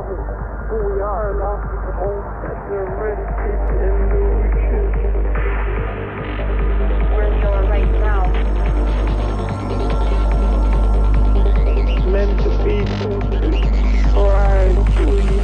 love is who we are and not all that we're ready to in the future. Where we are right now. Meant to be simply trying to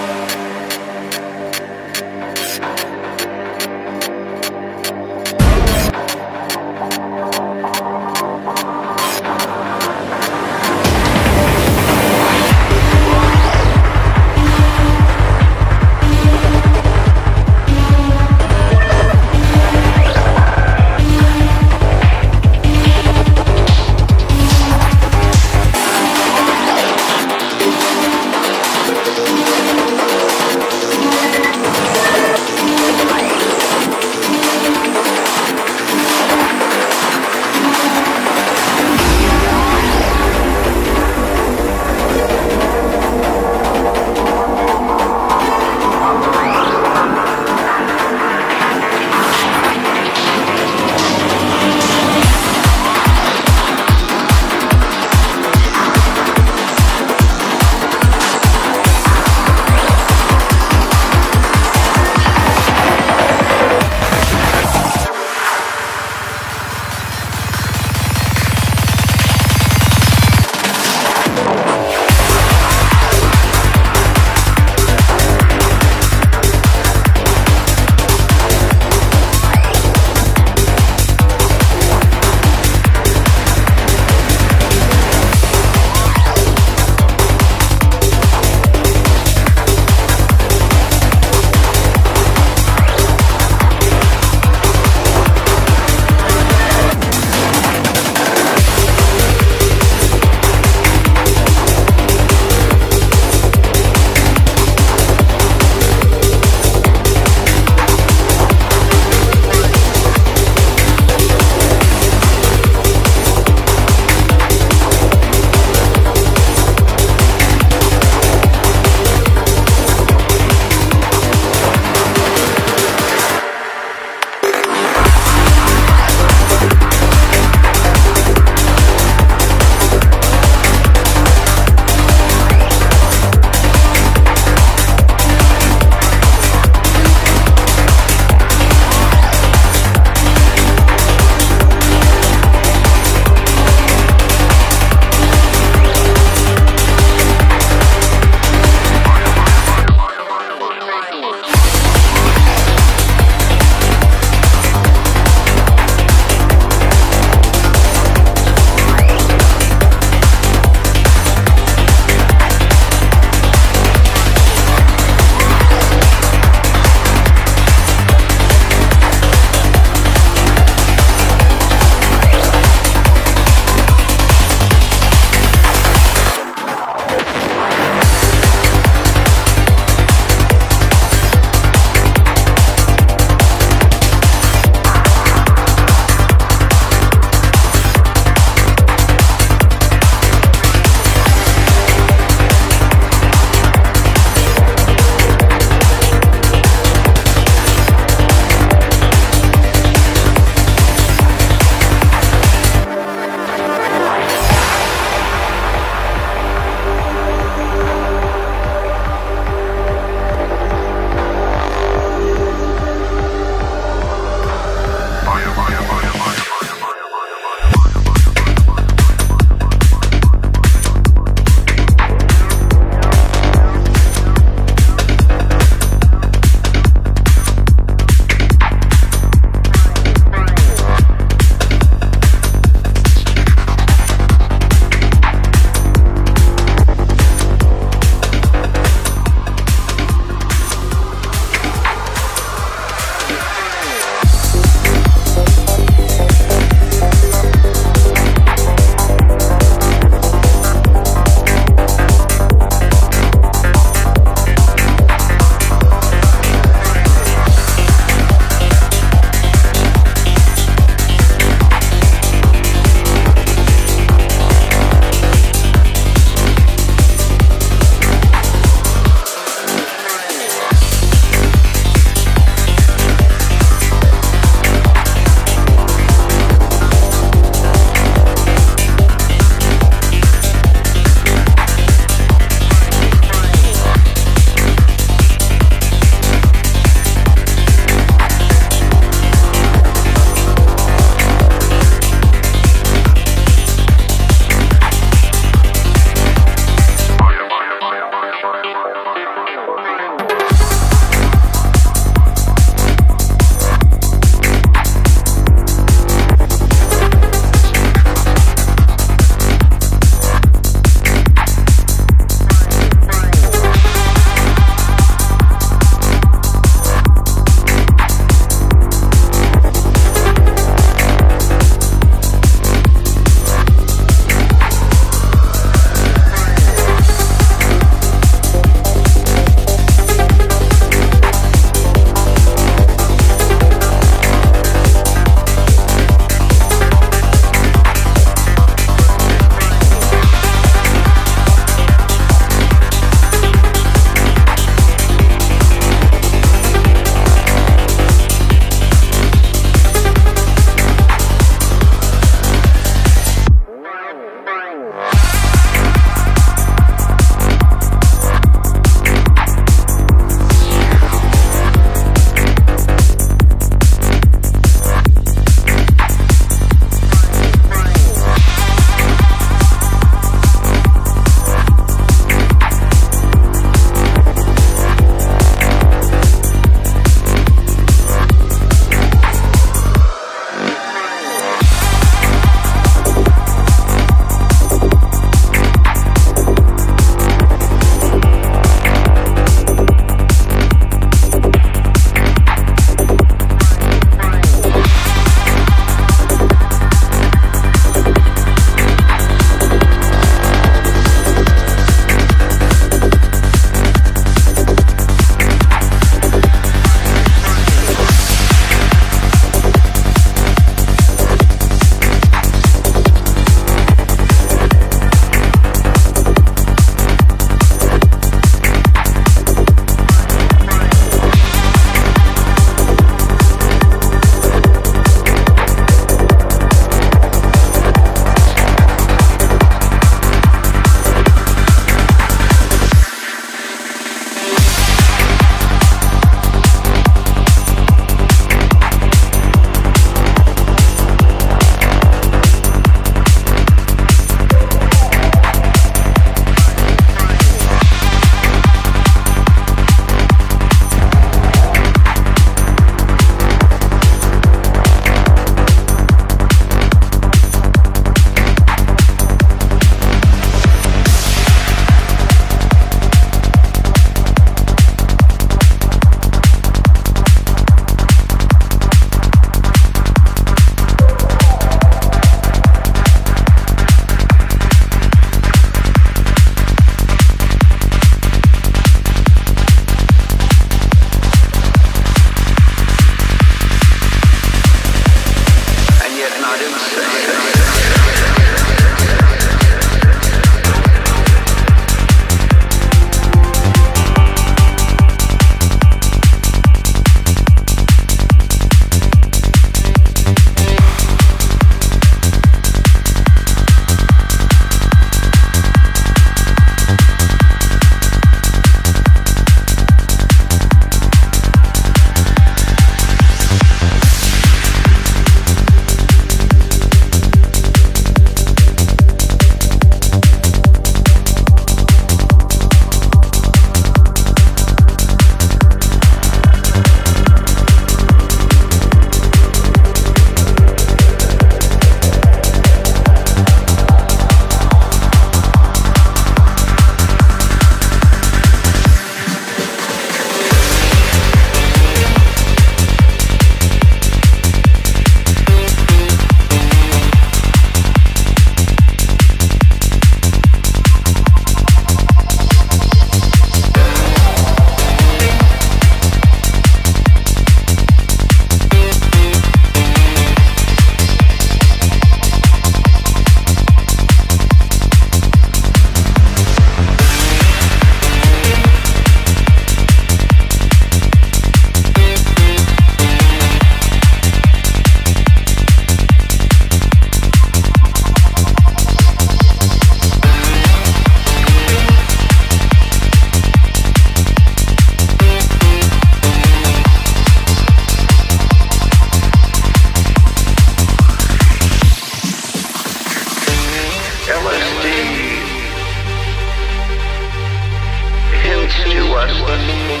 us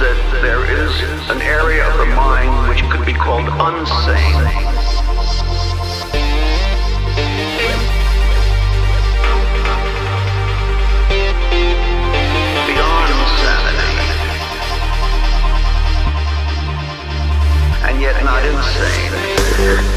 that there is an area of the mind which could be called unsane. Yet not insane.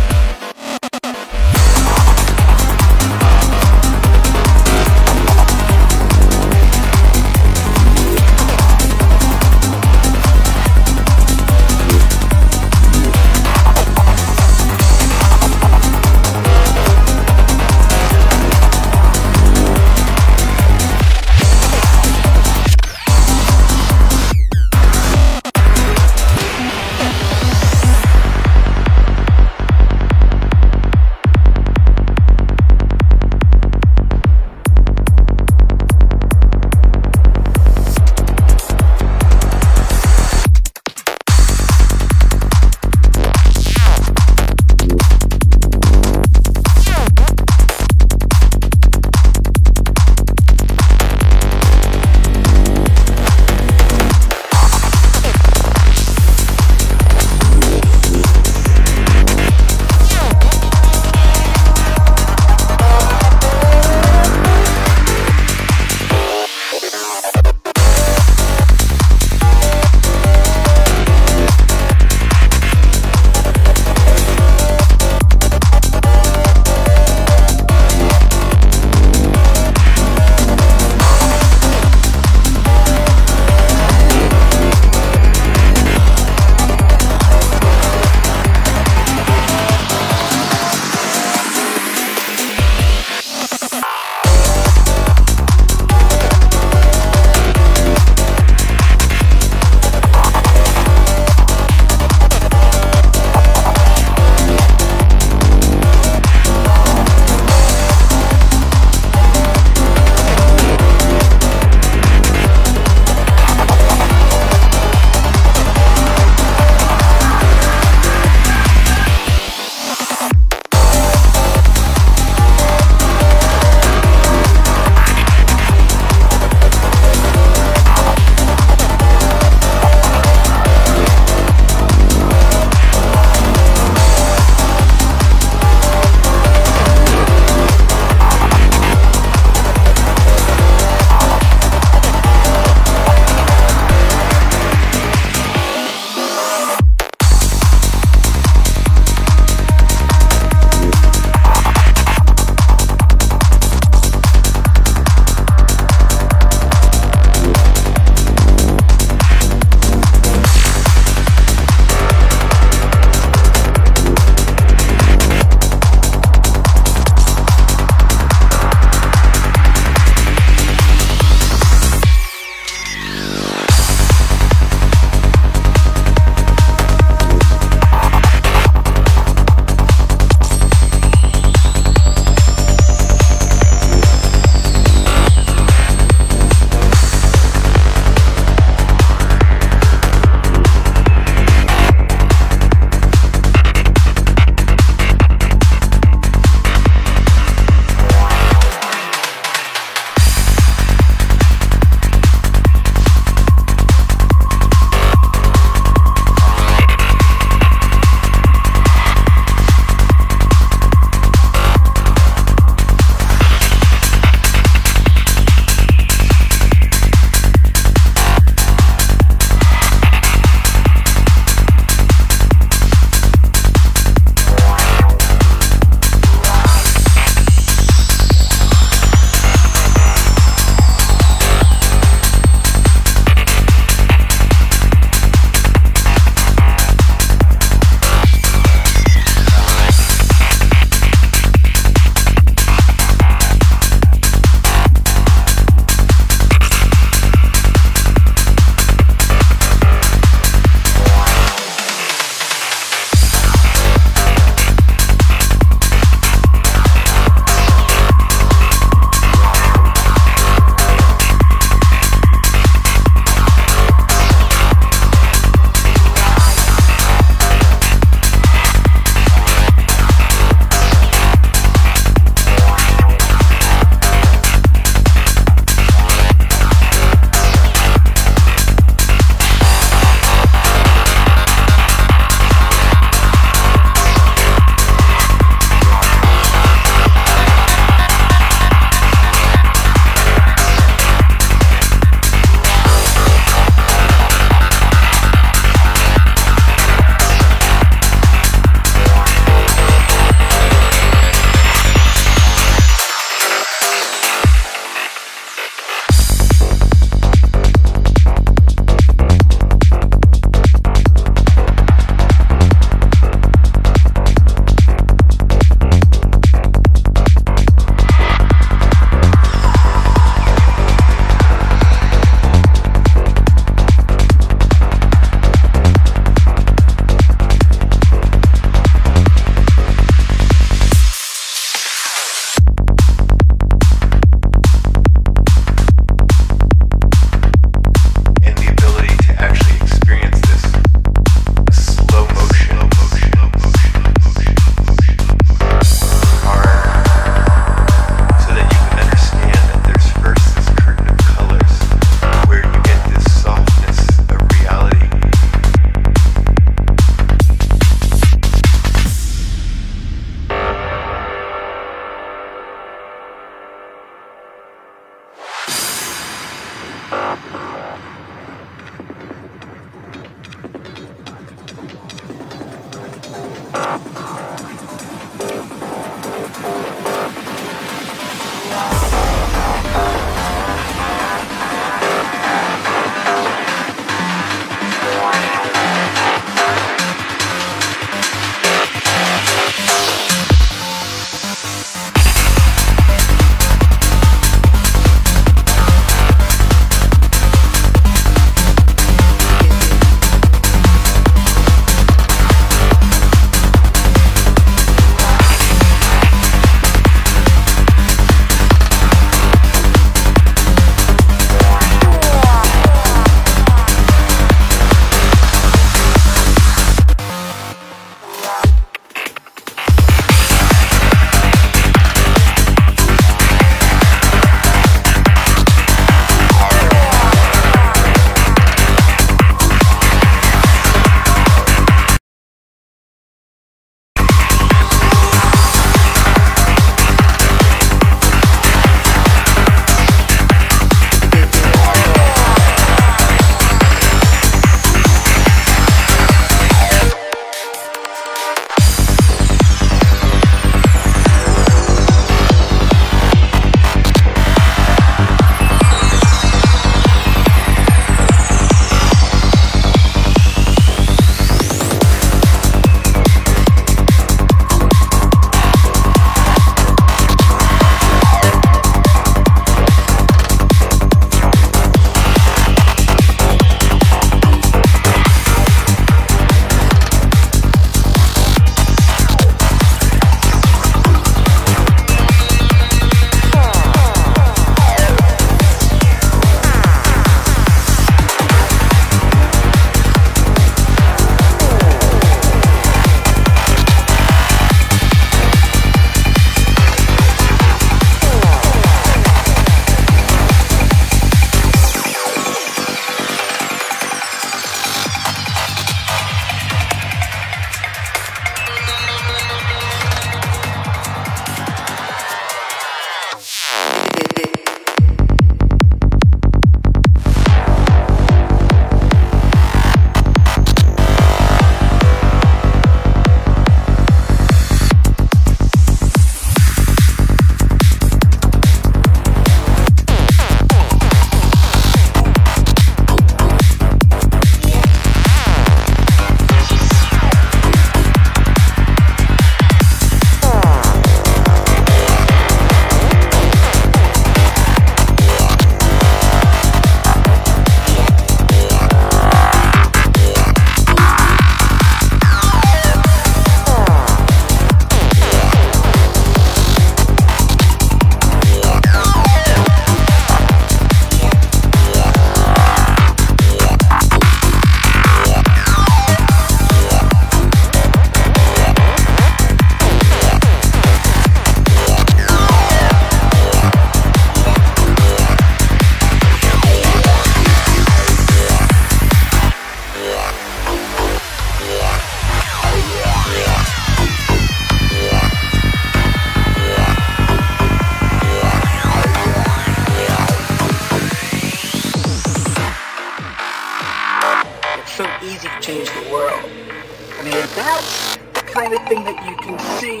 So easy to change the world. I mean, that's the kind of thing that you can see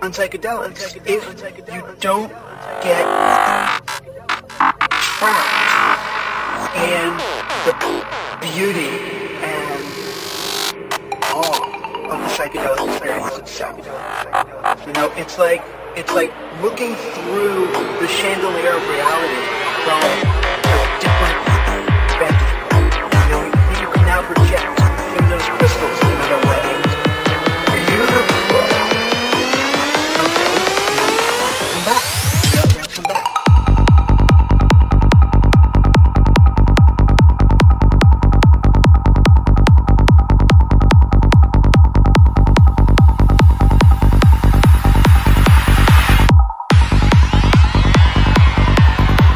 on psychedelics if you don't get trapped in the beauty and awe of the psychedelic experience itself. You know, it's like looking through the chandelier of reality from a different perspective. Project in those crystals in the way. Beautiful. Come back. Come back.